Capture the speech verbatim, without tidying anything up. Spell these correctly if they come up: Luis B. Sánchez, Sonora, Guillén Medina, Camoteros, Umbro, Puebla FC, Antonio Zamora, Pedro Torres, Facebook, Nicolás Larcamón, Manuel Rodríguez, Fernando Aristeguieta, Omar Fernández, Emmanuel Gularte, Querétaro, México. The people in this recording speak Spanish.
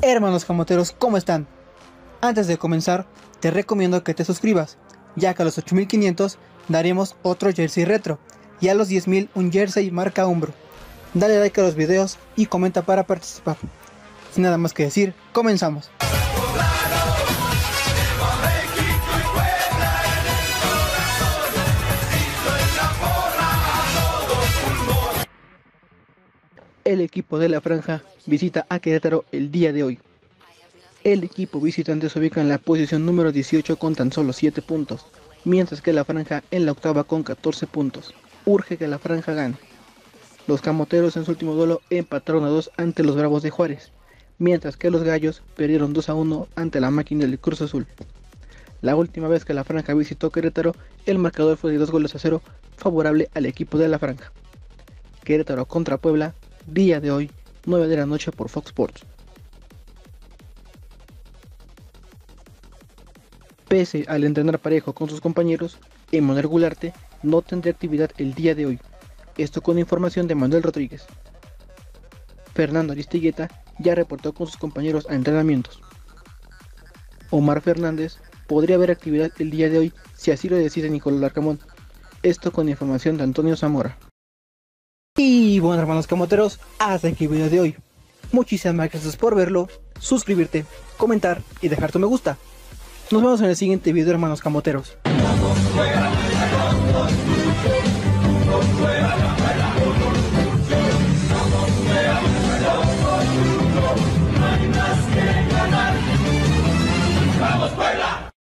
Hermanos camoteros, ¿cómo están? Antes de comenzar, te recomiendo que te suscribas, ya que a los ocho mil quinientos daremos otro jersey retro, y a los diez mil un jersey marca Umbro. Dale like a los videos y comenta para participar. Sin nada más que decir, comenzamos. El equipo de la franja visita a Querétaro el día de hoy. El equipo visitante se ubica en la posición número dieciocho con tan solo siete puntos, mientras que la franja en la octava con catorce puntos. Urge que la franja gane. Los camoteros en su último duelo empataron a dos ante los Bravos de Juárez, mientras que los gallos perdieron dos a uno ante la máquina del Cruz Azul. La última vez que la franja visitó Querétaro, el marcador fue de dos goles a cero favorable al equipo de la franja. Querétaro contra Puebla, día de hoy, nueve de la noche por Fox Sports. Pese al entrenar parejo con sus compañeros, Emmanuel Gularte no tendrá actividad el día de hoy. Esto con información de Manuel Rodríguez. Fernando Aristeguieta ya reportó con sus compañeros a entrenamientos. Omar Fernández podría haber actividad el día de hoy si así lo decide Nicolás Larcamón. Esto con información de Antonio Zamora. Y bueno, hermanos camoteros, hasta aquí el video de hoy. Muchísimas gracias por verlo, suscribirte, comentar y dejar tu me gusta. Nos vemos en el siguiente video, hermanos camoteros.